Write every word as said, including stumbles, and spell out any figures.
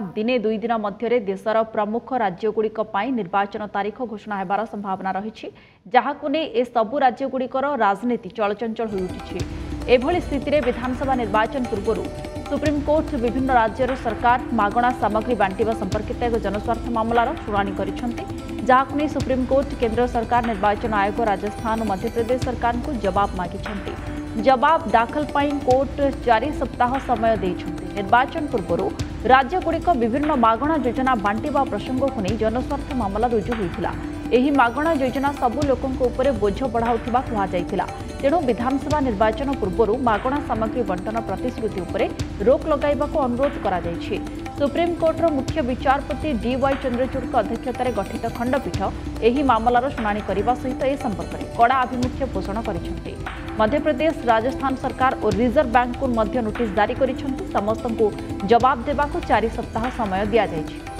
दिने दुई दिन मध्य देशर प्रमुख राज्यगुड़िक निर्वाचन तारीख घोषणा होबार संभावना रही जहाक ए सबू राज्यगुड़िकर राजनीति चलचंचल होउठिछि। एभली स्थिति में विधानसभा निर्वाचन पूर्व सुप्रीमकोर्ट विभिन्न राज्यर सरकार मागणा सामग्री बांटिबा संपर्कित एक जनस्वार्थ मामलार शुणाणी करिसेंति। जहाक ने सुप्रीमकोर्ट केन्द्र सरकार निर्वाचन आयोग राजस्थान और मध्यप्रदेश सरकार को जवाब मागिसेंति। जवाब दाखल पई कोर्ट चारि सप्ताह समय देइसेंति। निर्वाचन पूर्व राज्यगुड़िक विभिन्न मागणा योजना बांटिबा प्रसंग को नहीं जनस्वार्थ मामला रुजु होता। यही मागणा योजना सबू लोक बोझ बढ़ाउथिबा कहुआ। तेणु विधानसभा निर्वाचन पूर्व मागणा सामग्री बंटन प्रतिश्रुति उपरे रोक लगाइबा को अनुरोध करा जायछि। सुप्रीमकोर्टर मुख्य विचारपति डी वाई चंद्रचूड़ अध्यक्षतार गठित खंडपीठ यह मामलार शुणाणी करने सहित ए संपर्क में कड़ा आभिमुख्य पोषण करिसेंति। मध्यप्रदेश राजस्थान सरकार और रिजर्व बैंक को मध्य नोटिस जारी करिसेंति। समस्त को जवाब देवाक चारि सप्ताह समय दिया जायछि।